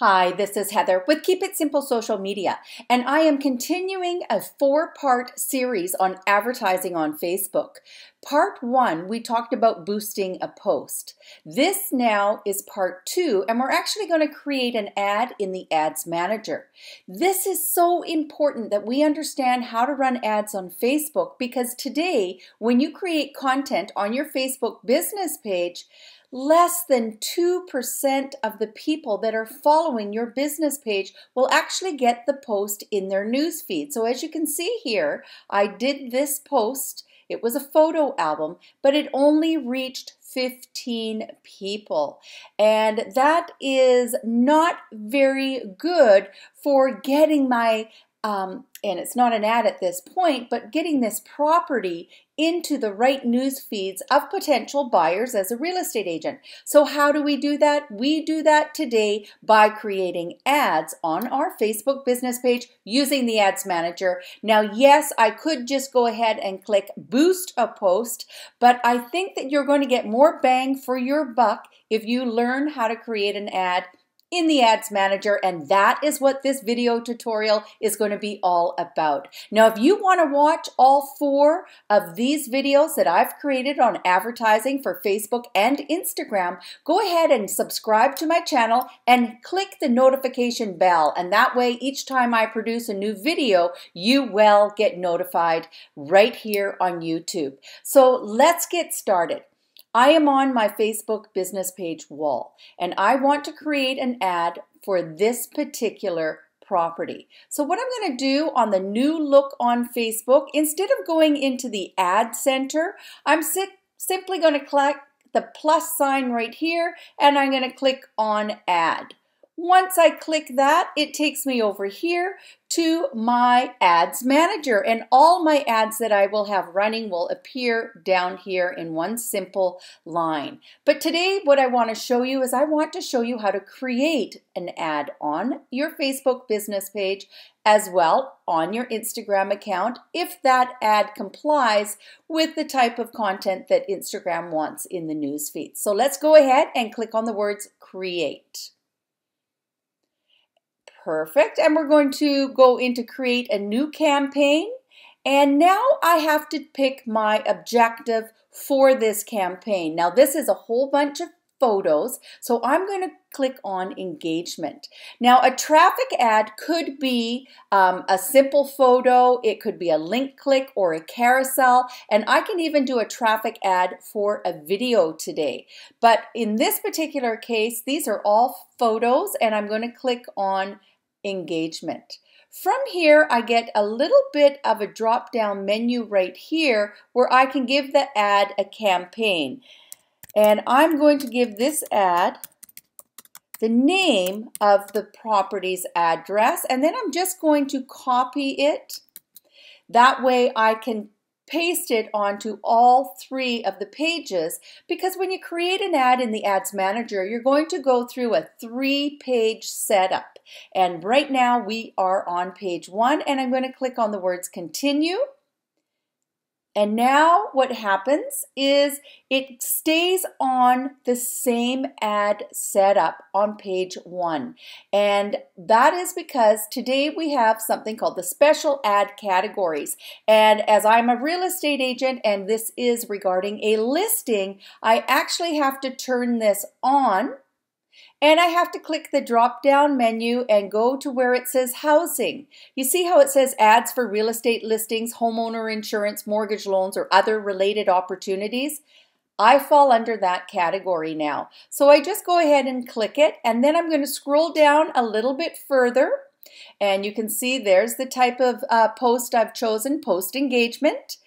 Hi, this is Heather with Keep It Simple Social Media, and I am continuing a four-part series on advertising on Facebook. Part one, we talked about boosting a post. This now is part two, and we're actually going to create an ad in the Ads Manager. This is so important that we understand how to run ads on Facebook, because today, when you create content on your Facebook business page, less than 2% of the people that are following your business page will actually get the post in their newsfeed. So as you can see here, I did this post. It was a photo album, but it only reached 15 people. And that is not very good for getting my and it's not an ad at this point, but getting this property into the right news feeds of potential buyers as a real estate agent. So how do we do that? We do that today by creating ads on our Facebook business page using the Ads Manager. Now, yes, I could just go ahead and click boost a post, but I think that you're going to get more bang for your buck if you learn how to create an ad in the Ads Manager, and that is what this video tutorial is going to be all about. Now, if you want to watch all four of these videos that I've created on advertising for Facebook and Instagram, go ahead and subscribe to my channel and click the notification bell, and that way each time I produce a new video, you will get notified right here on YouTube. So let's get started. I am on my Facebook business page wall, and I want to create an ad for this particular property. So what I'm going to do on the new look on Facebook, instead of going into the ad center, I'm simply going to click the plus sign right here, and I'm going to click on ad. Once I click that, it takes me over here to my Ads Manager, and all my ads that I will have running will appear down here in one simple line. But today what I want to show you is I want to show you how to create an ad on your Facebook business page as well on your Instagram account if that ad complies with the type of content that Instagram wants in the newsfeed. So let's go ahead and click on the words create. Perfect, and we're going to go into create a new campaign, and now I have to pick my objective for this campaign. Now this is a whole bunch of photos, so I'm going to click on engagement. Now a traffic ad could be a simple photo, it could be a link click or a carousel, and I can even do a traffic ad for a video today. But in this particular case, these are all photos, and I'm going to click on engagement. From here, I get a little bit of a drop-down menu right here where I can give the ad a campaign. And I'm going to give this ad the name of the property's address, and then I'm just going to copy it. That way I can paste it onto all three of the pages, because when you create an ad in the Ads Manager, you're going to go through a three-page setup. And right now we are on page one, and I'm going to click on the words continue. And now what happens is it stays on the same ad setup on page one. And that is because today we have something called the special ad categories. And as I'm a real estate agent and this is regarding a listing, I actually have to turn this on. And I have to click the drop-down menu and go to where it says housing. You see how it says ads for real estate listings, homeowner insurance, mortgage loans, or other related opportunities? I fall under that category now. So I just go ahead and click it, and then I'm going to scroll down a little bit further. And you can see there's the type of post I've chosen, post engagement.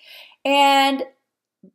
And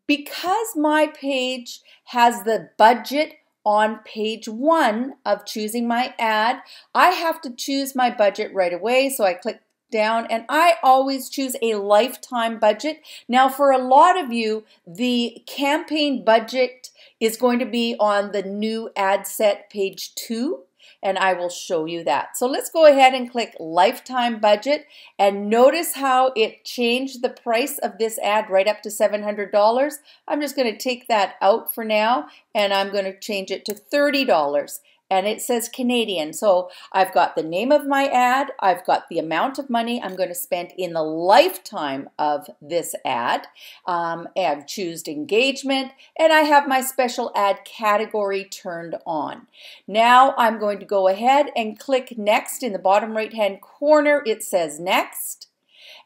because my page has the budget on page one of choosing my ad, I have to choose my budget right away. So I click down, and I always choose a lifetime budget. Now for a lot of you, the campaign budget is going to be on the new ad set page two, and I will show you that. So let's go ahead and click lifetime budget, and notice how it changed the price of this ad right up to $700. I'm just going to take that out for now, and I'm going to change it to $30. and it says Canadian. So I've got the name of my ad, I've got the amount of money I'm going to spend in the lifetime of this ad, I've chosen engagement, and I have my special ad category turned on. Now I'm going to go ahead and click next. In the bottom right hand corner it says next,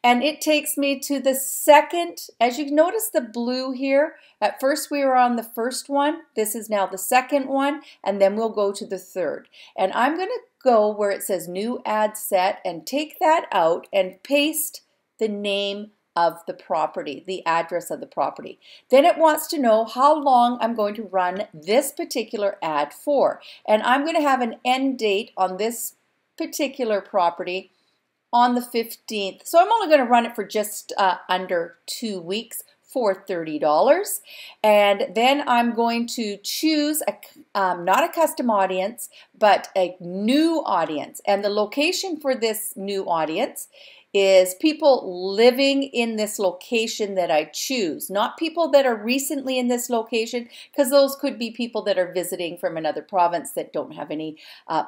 and it takes me to the second. As you notice the blue here, at first we were on the first one, this is now the second one, and then we'll go to the third. And I'm going to go where it says new ad set and take that out and paste the name of the property, the address of the property. Then it wants to know how long I'm going to run this particular ad for. And I'm going to have an end date on this particular property on the 15th. So I'm only going to run it for just under 2 weeks for $30. And then I'm going to choose a, not a custom audience, but a new audience. And the location for this new audience is people living in this location that I choose, not people that are recently in this location, because those could be people that are visiting from another province that don't have any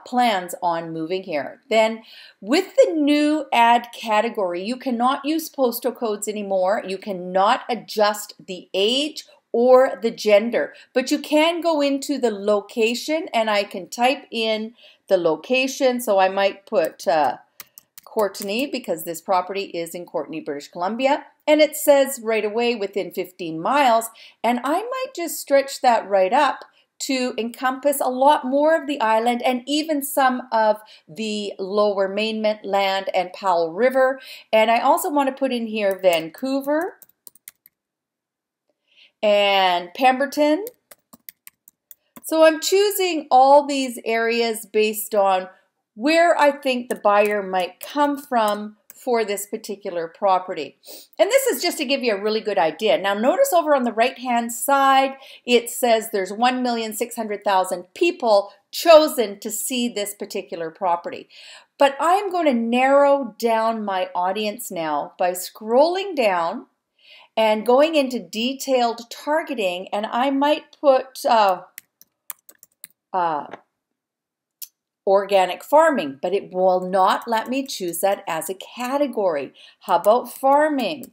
plans on moving here. Then with the new ad category, you cannot use postal codes anymore. You cannot adjust the age or the gender, but you can go into the location, and I can type in the location. So I might put Courtenay, because this property is in Courtenay, British Columbia, and it says right away within 15 miles, and I might just stretch that right up to encompass a lot more of the island and even some of the lower mainland and Powell River. And I also want to put in here Vancouver and Pemberton. So I'm choosing all these areas based on where I think the buyer might come from for this particular property. And this is just to give you a really good idea. Now notice over on the right hand side it says there's 1,600,000 people chosen to see this particular property. But I'm going to narrow down my audience now by scrolling down and going into detailed targeting, and I might put organic farming, but it will not let me choose that as a category. How about farming?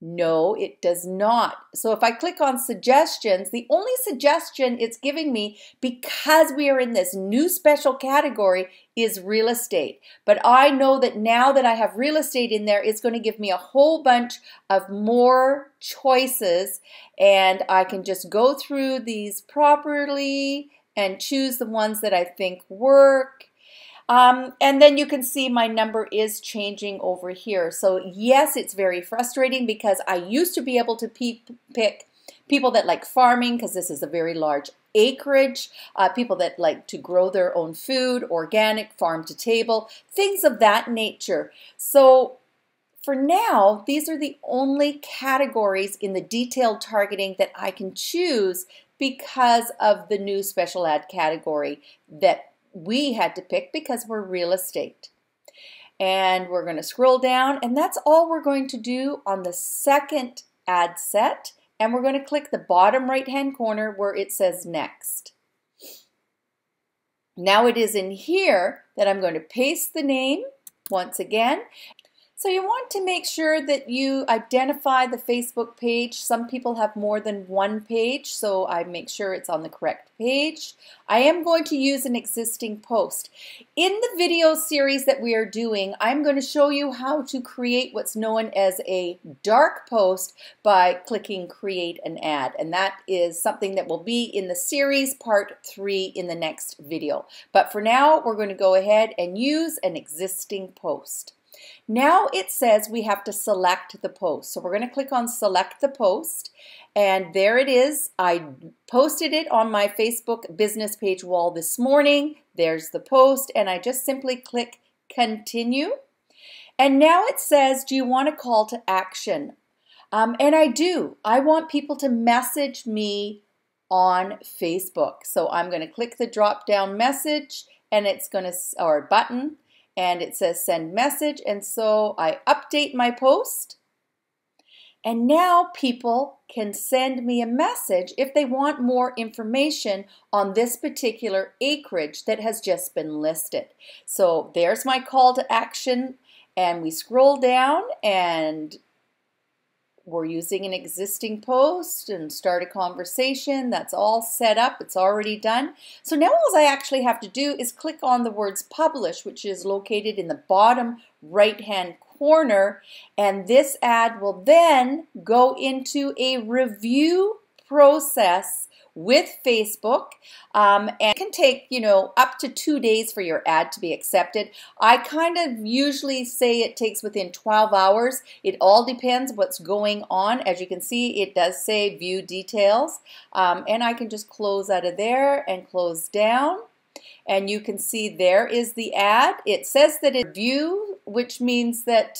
No, it does not. So if I click on suggestions, the only suggestion it's giving me, because we are in this new special category, is real estate. But I know that now that I have real estate in there, it's going to give me a whole bunch of more choices, and I can just go through these properly and choose the ones that I think work. And then you can see my number is changing over here. So yes, it's very frustrating, because I used to be able to pick people that like farming, because this is a very large acreage, people that like to grow their own food, organic, farm to table, things of that nature. So for now, these are the only categories in the detailed targeting that I can choose, because of the new special ad category that we had to pick because we're real estate. And we're going to scroll down, and that's all we're going to do on the second ad set, and we're going to click the bottom right hand corner where it says next. Now it is in here that I'm going to paste the name once again. So you want to make sure that you identify the Facebook page. Some people have more than one page, so I make sure it's on the correct page. I am going to use an existing post. In the video series that we are doing, I'm going to show you how to create what's known as a dark post by clicking create an ad. And that is something that will be in the series part 3 in the next video. But for now, we're going to go ahead and use an existing post. Now it says we have to select the post. So we're going to click on select the post, and there it is. I posted it on my Facebook business page wall this morning. There's the post, and I just simply click continue. And now it says, do you want a call to action? And I do. I want people to message me on Facebook. So I'm going to click the drop down message, and it's going to, or button, and it says send message, and so I update my post, And now people can send me a message if they want more information on this particular acreage that has just been listed. So there's my call to action, and we scroll down and we're using an existing post and start a conversation. That's all set up. It's already done. So now all I actually have to do is click on the words publish, which is located in the bottom right-hand corner, and this ad will then go into a review process with Facebook, and it can take, you know, up to 2 days for your ad to be accepted. I kind of usually say it takes within 12 hours. It all depends what's going on. As you can see, it does say view details, and I can just close out of there and close down, and you can see there is the ad. It says that it view, which means that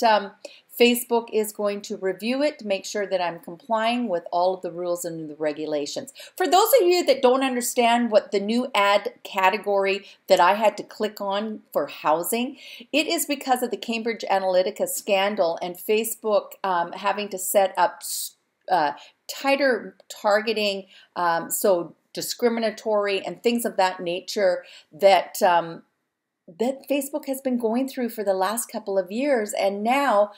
Facebook is going to review it to make sure that I'm complying with all of the rules and the regulations. For those of you that don't understand what the new ad category that I had to click on for housing, it is because of the Cambridge Analytica scandal and Facebook having to set up tighter targeting, so discriminatory and things of that nature that that Facebook has been going through for the last couple of years. And now,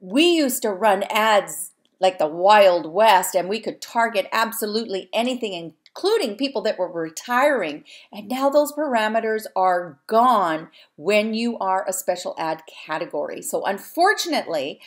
we used to run ads like the Wild West, and we could target absolutely anything, including people that were retiring. And now those parameters are gone when you are a special ad category. So unfortunately,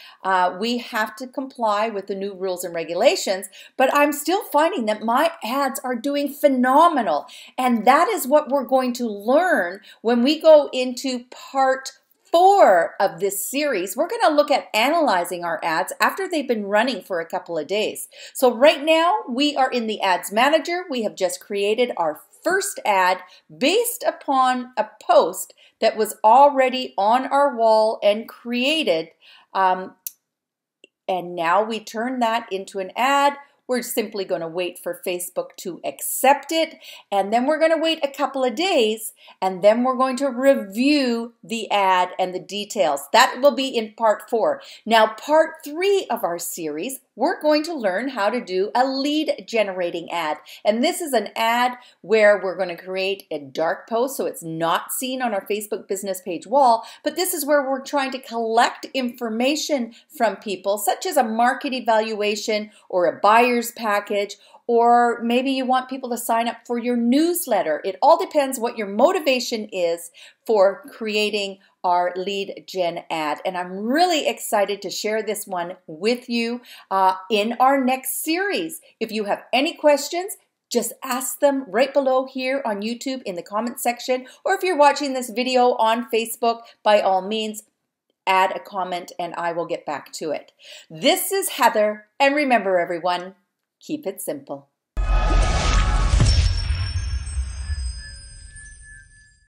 we have to comply with the new rules and regulations, but I'm still finding that my ads are doing phenomenal. And that is what we're going to learn when we go into part 4 of this series. We're going to look at analyzing our ads after they've been running for a couple of days. So right now we are in the Ads Manager. We have just created our first ad based upon a post that was already on our wall and created. And now we turn that into an ad. We're simply going to wait for Facebook to accept it, and then we're going to wait a couple of days, and then we're going to review the ad and the details. That will be in part 4. Now, part 3 of our series, we're going to learn how to do a lead generating ad. And this is an ad where we're going to create a dark post, so it's not seen on our Facebook business page wall, but this is where we're trying to collect information from people, such as a market evaluation or a buyer's package, or maybe you want people to sign up for your newsletter. It all depends what your motivation is for creating our lead gen ad. And I'm really excited to share this one with you in our next series. If you have any questions, just ask them right below here on YouTube in the comment section, or if you're watching this video on Facebook, by all means, add a comment and I will get back to it. This is Heather, and remember everyone, keep it simple.